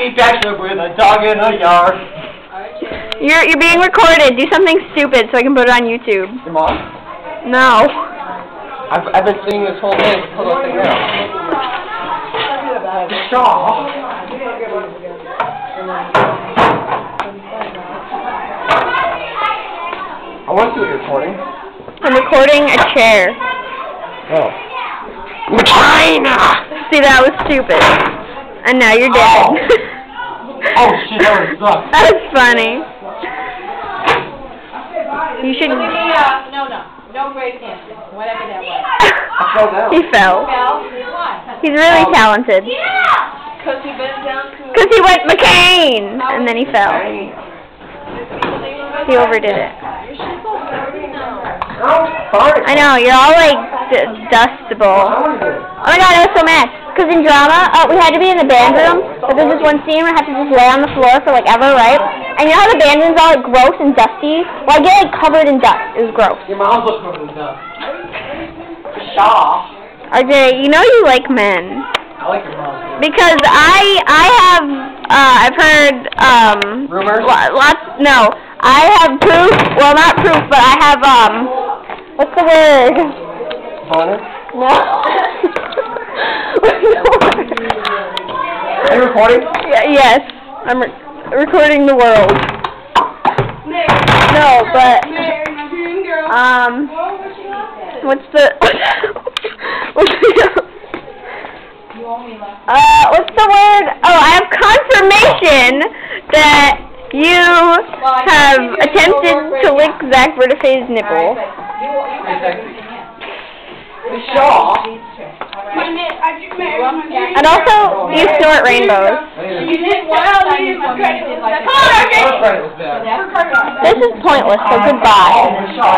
happy bachelor with a dog in a yard. Okay. You're being recorded. Do something stupid so I can put it on YouTube. Your mom? No. I've been singing this whole thing. Hold on, I want to see what you're recording. I'm recording a chair. Oh. Vagina! See, that was stupid. And now you're dead. Oh, oh shit, that was sucked. That was funny. You should... No break dancing. Whatever that was. I fell down. He fell. Why? He's really talented. Because he bent down to... Because he went McCain! And then he fell. He overdid it. I know, you're all like dustable. Oh my god, I was so mad. Because in drama, we had to be in the band room. But there's this one scene where I have to just lay on the floor for like ever, right? And you know how the band room's all like gross and dusty? Well, I get like covered in dust. It was gross. Your mom's all covered in dust. Shaw. RJ, you know you like men. I like your mom. Because I have, I've heard, rumors? Lots, no. I have proof, well not proof, but I have, what's the word? Bonus? No. Are you recording? Yes. I'm recording the world. No, but, what's the word? Oh, I have confirmation that you have attempted to lick Zach Vertafe's nipple. And also, you snort rainbows. This is pointless, so goodbye.